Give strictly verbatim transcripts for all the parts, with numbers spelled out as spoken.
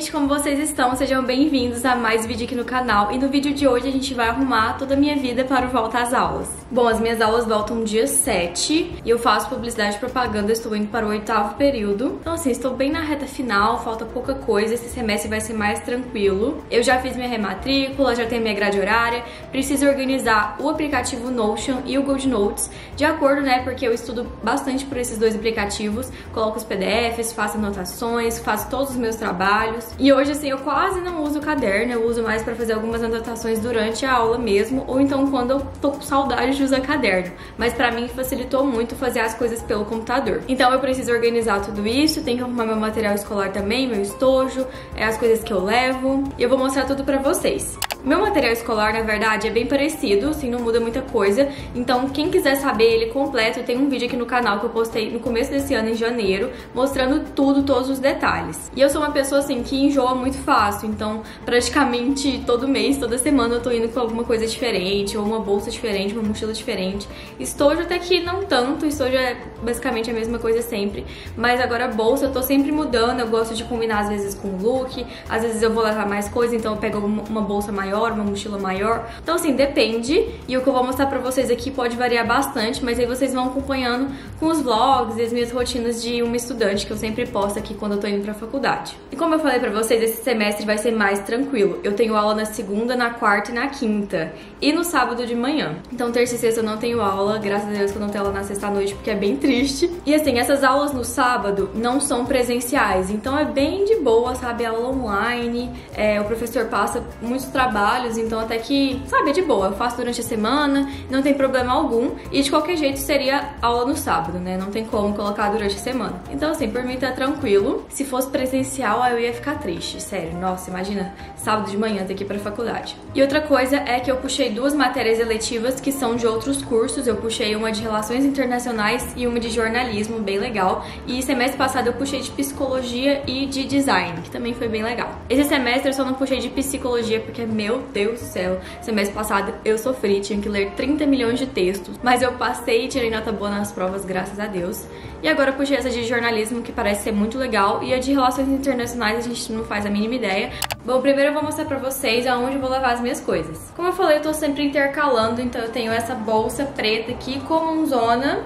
gente, como vocês estão? Sejam bem-vindos a mais vídeo aqui no canal. E no vídeo de hoje a gente vai arrumar toda a minha vida para o volta às aulas. Bom, as minhas aulas voltam dia sete e eu faço publicidade e propaganda, estou indo para o oitavo período. Então assim, estou bem na reta final, falta pouca coisa, esse semestre vai ser mais tranquilo. Eu já fiz minha rematrícula, já tenho minha grade horária, preciso organizar o aplicativo Notion e o GoodNotes de acordo, né, porque eu estudo bastante por esses dois aplicativos, coloco os P D Fs, faço anotações, faço todos os meus trabalhos. E hoje, assim, eu quase não uso o caderno, eu uso mais pra fazer algumas anotações durante a aula mesmo, ou então quando eu tô com saudade de usar caderno. Mas pra mim facilitou muito fazer as coisas pelo computador. Então eu preciso organizar tudo isso, tenho que arrumar meu material escolar também, meu estojo, as coisas que eu levo. E eu vou mostrar tudo pra vocês. Meu material escolar, na verdade, é bem parecido, assim, não muda muita coisa. Então, quem quiser saber ele completo, tem um vídeo aqui no canal que eu postei no começo desse ano, em janeiro, mostrando tudo, todos os detalhes. E eu sou uma pessoa, assim, que enjoa muito fácil, então, praticamente todo mês, toda semana eu tô indo com alguma coisa diferente, ou uma bolsa diferente, uma mochila diferente. Estojo até que não tanto, estojo é basicamente a mesma coisa sempre, mas agora a bolsa eu tô sempre mudando, eu gosto de combinar às vezes com look, às vezes eu vou levar mais coisa, então eu pego uma bolsa maior, uma mochila maior. Então assim, depende. E o que eu vou mostrar pra vocês aqui pode variar bastante, mas aí vocês vão acompanhando com os vlogs e as minhas rotinas de uma estudante que eu sempre posto aqui quando eu tô indo pra faculdade. E como eu falei pra vocês, esse semestre vai ser mais tranquilo. Eu tenho aula na segunda, na quarta e na quinta. E no sábado de manhã. Então terça e sexta eu não tenho aula. Graças a Deus que eu não tenho aula na sexta à noite, porque é bem triste. E assim, essas aulas no sábado não são presenciais. Então é bem de boa, sabe? Aula online. É, o professor passa muito trabalho. Então até que, sabe, é de boa, eu faço durante a semana, não tem problema algum. E de qualquer jeito seria aula no sábado, né? Não tem como colocar durante a semana. Então assim, por mim tá tranquilo. Se fosse presencial, aí eu ia ficar triste, sério. Nossa, imagina, sábado de manhã ter que ir pra faculdade. E outra coisa é que eu puxei duas matérias eletivas que são de outros cursos. Eu puxei uma de Relações Internacionais e uma de Jornalismo, bem legal. E semestre passado eu puxei de Psicologia e de Design, que também foi bem legal. Esse semestre eu só não puxei de Psicologia porque é meu Meu Deus do céu, semestre passado eu sofri, tinha que ler trinta milhões de textos, mas eu passei e tirei nota boa nas provas, graças a Deus. E agora eu puxei essa de jornalismo, que parece ser muito legal, e a de relações internacionais a gente não faz a mínima ideia. Bom, primeiro eu vou mostrar pra vocês aonde eu vou levar as minhas coisas. Como eu falei, eu tô sempre intercalando, então eu tenho essa bolsa preta aqui comunzona,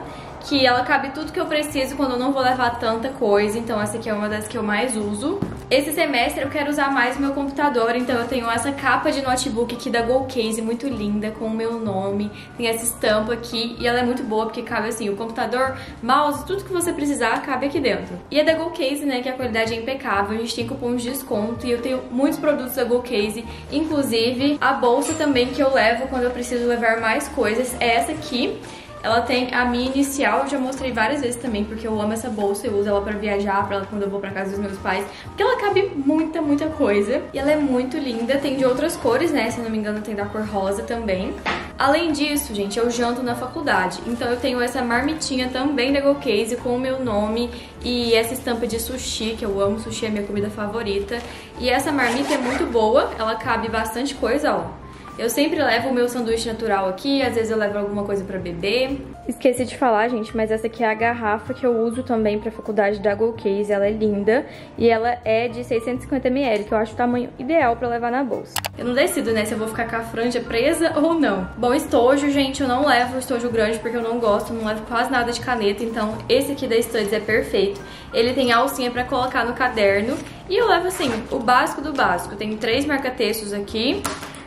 que ela cabe tudo que eu preciso quando eu não vou levar tanta coisa, então essa aqui é uma das que eu mais uso. Esse semestre eu quero usar mais o meu computador, então eu tenho essa capa de notebook aqui da GoCase, muito linda, com o meu nome, tem essa estampa aqui, e ela é muito boa porque cabe assim, o computador, mouse, tudo que você precisar cabe aqui dentro. E é da GoCase, né, que a qualidade é impecável, a gente tem cupons de desconto, e eu tenho muitos produtos da GoCase, inclusive a bolsa também que eu levo quando eu preciso levar mais coisas, é essa aqui. Ela tem a minha inicial, eu já mostrei várias vezes também, porque eu amo essa bolsa, eu uso ela pra viajar, pra ela quando eu vou pra casa dos meus pais, porque ela cabe muita, muita coisa. E ela é muito linda, tem de outras cores, né, se eu não me engano tem da cor rosa também. Além disso, gente, eu janto na faculdade, então eu tenho essa marmitinha também da GoCase com o meu nome e essa estampa de sushi, que eu amo, sushi é minha comida favorita. E essa marmita é muito boa, ela cabe bastante coisa, ó. Eu sempre levo o meu sanduíche natural aqui, às vezes eu levo alguma coisa pra beber. Esqueci de falar, gente, mas essa aqui é a garrafa que eu uso também pra faculdade da GoCase, ela é linda. E ela é de seiscentos e cinquenta mililitros, que eu acho o tamanho ideal pra levar na bolsa. Eu não decido, né, se eu vou ficar com a franja presa ou não. Bom, estojo, gente, eu não levo estojo grande porque eu não gosto, não levo quase nada de caneta, então esse aqui da Studies é perfeito. Ele tem a alcinha pra colocar no caderno e eu levo, assim, o básico do básico. Tem três marca-textos aqui.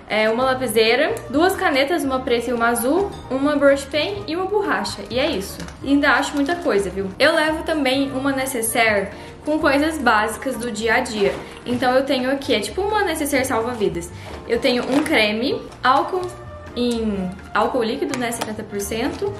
É uma lapiseira, duas canetas, uma preta e uma azul, uma brush pen e uma borracha. E é isso. E ainda acho muita coisa, viu? Eu levo também uma necessaire com coisas básicas do dia a dia. Então eu tenho aqui, é tipo uma necessaire salva-vidas. Eu tenho um creme, álcool em álcool líquido, né, setenta por cento.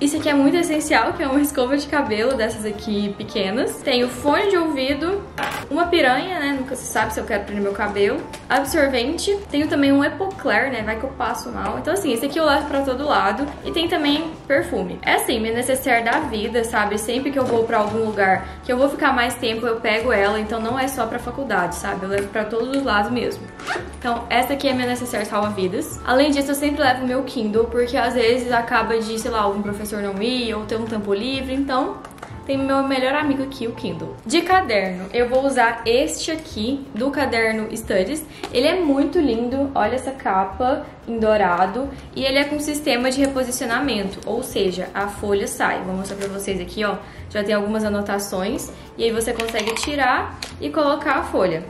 Isso aqui é muito essencial, que é uma escova de cabelo dessas aqui pequenas. Tenho fone de ouvido, uma piranha, né? Nunca se sabe se eu quero prender meu cabelo. Absorvente. Tenho também um epocler, né? Vai que eu passo mal. Então assim, esse aqui eu levo pra todo lado. E tem também perfume. É assim, minha necessaire da vida, sabe? Sempre que eu vou pra algum lugar que eu vou ficar mais tempo, eu pego ela. Então não é só pra faculdade, sabe? Eu levo pra todos os lados mesmo. Então essa aqui é minha necessaire salva-vidas. Além disso, eu sempre levo meu Kindle, porque às vezes acaba de, sei lá, algum professor não ir, ou ter um tempo livre, então tem meu melhor amigo aqui, o Kindle. De caderno, eu vou usar este aqui, do caderno Studies. Ele é muito lindo, olha essa capa em dourado, e ele é com sistema de reposicionamento, ou seja, a folha sai. Vou mostrar pra vocês aqui, ó, já tem algumas anotações, e aí você consegue tirar e colocar a folha.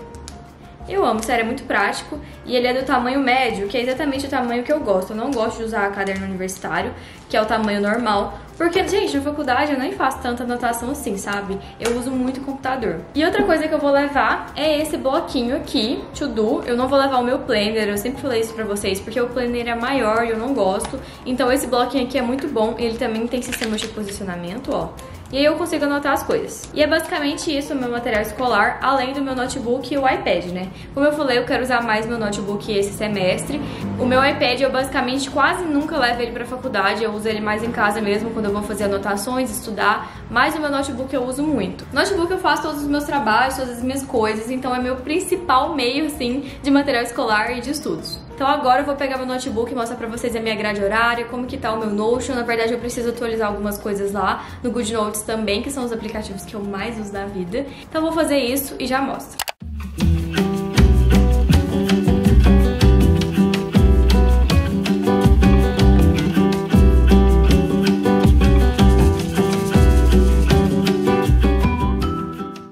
Eu amo, sério, é muito prático e ele é do tamanho médio, que é exatamente o tamanho que eu gosto. Eu não gosto de usar caderno universitário, que é o tamanho normal, porque, gente, na faculdade eu nem faço tanta anotação assim, sabe? Eu uso muito computador. E outra coisa que eu vou levar é esse bloquinho aqui, to do. Eu não vou levar o meu planner, eu sempre falei isso pra vocês, porque o planner é maior e eu não gosto. Então esse bloquinho aqui é muito bom, ele também tem sistema de posicionamento, ó. E aí eu consigo anotar as coisas. E é basicamente isso o meu material escolar, além do meu notebook e o iPad, né? Como eu falei, eu quero usar mais meu notebook esse semestre. O meu iPad eu basicamente quase nunca levo ele pra faculdade, eu uso ele mais em casa mesmo, quando eu vou fazer anotações, estudar. Mas o meu notebook eu uso muito. Notebook eu faço todos os meus trabalhos, todas as minhas coisas, então é meu principal meio, assim, de material escolar e de estudos. Então agora eu vou pegar meu notebook e mostrar pra vocês a minha grade horária, como que tá o meu Notion. Na verdade eu preciso atualizar algumas coisas lá, no GoodNotes também, que são os aplicativos que eu mais uso na vida. Então eu vou fazer isso e já mostro.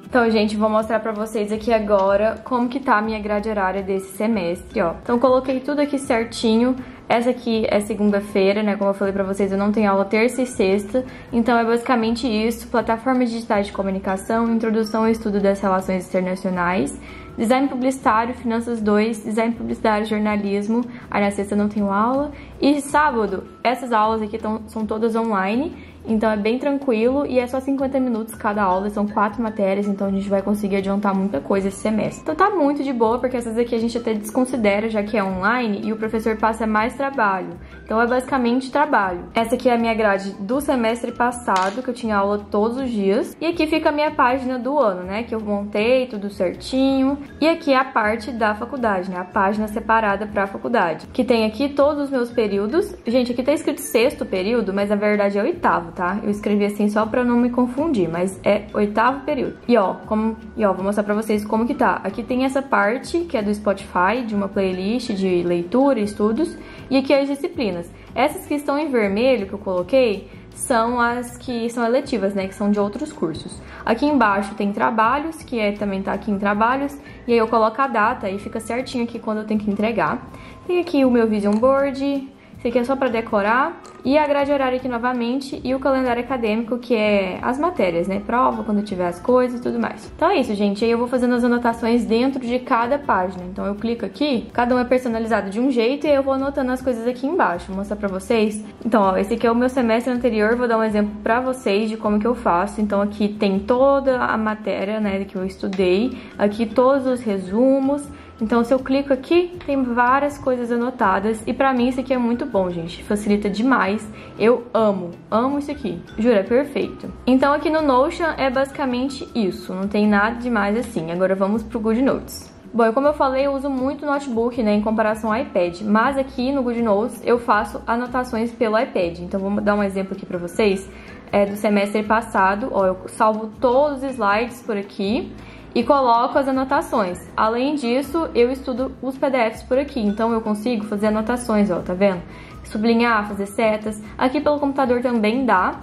Então, gente, vou mostrar pra vocês aqui agora como que tá a minha grade horária desse semestre, ó. Então, coloquei tudo aqui certinho. Essa aqui é segunda-feira, né? Como eu falei pra vocês, eu não tenho aula terça e sexta. Então, é basicamente isso. Plataformas digitais de comunicação, introdução ao estudo das relações internacionais, design publicitário, finanças dois, design publicitário, jornalismo. Aí, na sexta, eu não tenho aula. E sábado, essas aulas aqui tão, são todas online. Então é bem tranquilo e é só cinquenta minutos cada aula, são quatro matérias, então a gente vai conseguir adiantar muita coisa esse semestre. Então tá muito de boa, porque essas aqui a gente até desconsidera, já que é online e o professor passa mais trabalho. Então é basicamente trabalho. Essa aqui é a minha grade do semestre passado, que eu tinha aula todos os dias. E aqui fica a minha página do ano, né, que eu montei tudo certinho. E aqui é a parte da faculdade, né, a página separada pra faculdade, que tem aqui todos os meus períodos. Gente, aqui tá escrito sexto período, mas na verdade é o oitavo. Tá? Eu escrevi assim só pra não me confundir, mas é oitavo período. E ó, como, e ó, vou mostrar pra vocês como que tá. Aqui tem essa parte, que é do Spotify, de uma playlist de leitura, estudos, e aqui as disciplinas. Essas que estão em vermelho, que eu coloquei, são as que são eletivas, né, que são de outros cursos. Aqui embaixo tem trabalhos, que é, também tá aqui em trabalhos, e aí eu coloco a data e fica certinho aqui quando eu tenho que entregar. Tem aqui o meu vision board. Esse aqui é só pra decorar. E a grade horária aqui novamente. E o calendário acadêmico, que é as matérias, né? Prova, quando tiver as coisas e tudo mais. Então é isso, gente. Aí eu vou fazendo as anotações dentro de cada página. Então eu clico aqui. Cada um é personalizado de um jeito. E eu vou anotando as coisas aqui embaixo. Vou mostrar pra vocês. Então, ó. Esse aqui é o meu semestre anterior. Vou dar um exemplo pra vocês de como que eu faço. Então aqui tem toda a matéria, né? Que eu estudei. Aqui todos os resumos. Então, se eu clico aqui, tem várias coisas anotadas. E pra mim isso aqui é muito bom, gente. Facilita demais. Eu amo, amo isso aqui. Juro, é perfeito. Então, aqui no Notion é basicamente isso. Não tem nada demais assim. Agora vamos pro GoodNotes. Bom, como eu falei, eu uso muito notebook, né, em comparação ao iPad, mas aqui no GoodNotes eu faço anotações pelo iPad. Então vou dar um exemplo aqui pra vocês, é do semestre passado, ó, eu salvo todos os slides por aqui e coloco as anotações. Além disso, eu estudo os P D Fs por aqui, então eu consigo fazer anotações, ó, tá vendo? Sublinhar, fazer setas, aqui pelo computador também dá.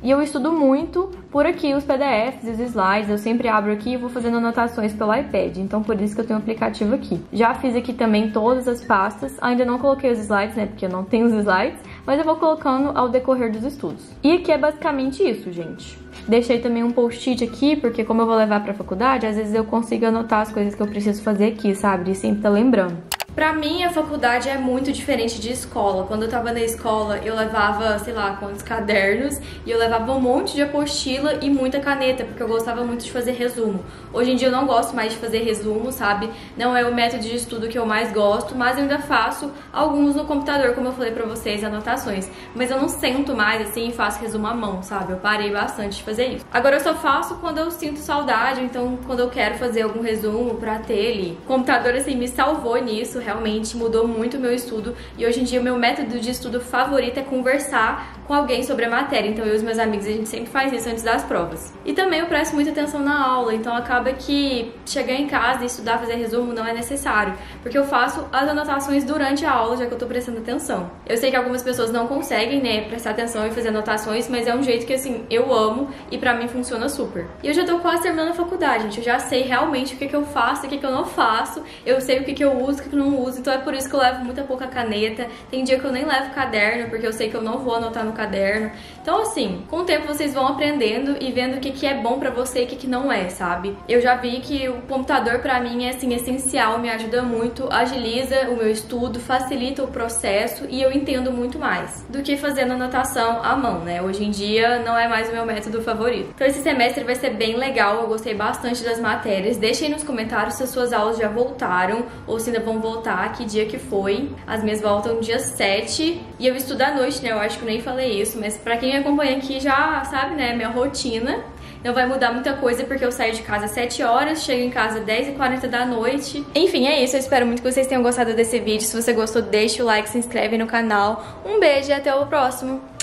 E eu estudo muito por aqui os P D Fs e os slides, eu sempre abro aqui e vou fazendo anotações pelo iPad, então por isso que eu tenho o aplicativo aqui. Já fiz aqui também todas as pastas, ainda não coloquei os slides, né, porque eu não tenho os slides, mas eu vou colocando ao decorrer dos estudos. E aqui é basicamente isso, gente. Deixei também um post-it aqui, porque como eu vou levar pra faculdade, às vezes eu consigo anotar as coisas que eu preciso fazer aqui, sabe, e sempre tá lembrando. Pra mim, a faculdade é muito diferente de escola. Quando eu tava na escola, eu levava, sei lá, quantos cadernos, e eu levava um monte de apostila e muita caneta, porque eu gostava muito de fazer resumo. Hoje em dia eu não gosto mais de fazer resumo, sabe? Não é o método de estudo que eu mais gosto, mas eu ainda faço alguns no computador, como eu falei pra vocês, anotações. Mas eu não sento mais, assim, e faço resumo à mão, sabe? Eu parei bastante de fazer isso. Agora eu só faço quando eu sinto saudade, então quando eu quero fazer algum resumo pra ter ele. O computador, assim, me salvou nisso. Realmente mudou muito o meu estudo e hoje em dia o meu método de estudo favorito é conversar com alguém sobre a matéria. Então eu e os meus amigos, a gente sempre faz isso antes das provas. E também eu presto muita atenção na aula, então acaba que chegar em casa e estudar, fazer resumo não é necessário, porque eu faço as anotações durante a aula, já que eu tô prestando atenção. Eu sei que algumas pessoas não conseguem, né, prestar atenção e fazer anotações, mas é um jeito que, assim, eu amo e pra mim funciona super. E eu já tô quase terminando a faculdade, gente. Eu já sei realmente o que que eu faço, o que que eu não faço, eu sei o que que eu uso, o que que eu não uso, então é por isso que eu levo muita pouca caneta. Tem dia que eu nem levo caderno, porque eu sei que eu não vou anotar no caderno. Então, assim, com o tempo vocês vão aprendendo e vendo o que que é bom pra você e o que que não é, sabe? Eu já vi que o computador pra mim é, assim, essencial, me ajuda muito, agiliza o meu estudo, facilita o processo e eu entendo muito mais do que fazendo anotação à mão, né? Hoje em dia não é mais o meu método favorito. Então esse semestre vai ser bem legal, eu gostei bastante das matérias. Deixem nos comentários se as suas aulas já voltaram ou se ainda vão voltar, que dia que foi. As minhas voltam dia sete e eu estudo à noite, né? Eu acho que eu nem falei isso, mas pra quem me acompanha aqui já sabe, né? Minha rotina. Não vai mudar muita coisa porque eu saio de casa às sete horas, chego em casa às dez e quarenta da noite. Enfim, é isso. Eu espero muito que vocês tenham gostado desse vídeo. Se você gostou, deixa o like, se inscreve no canal. Um beijo e até o próximo!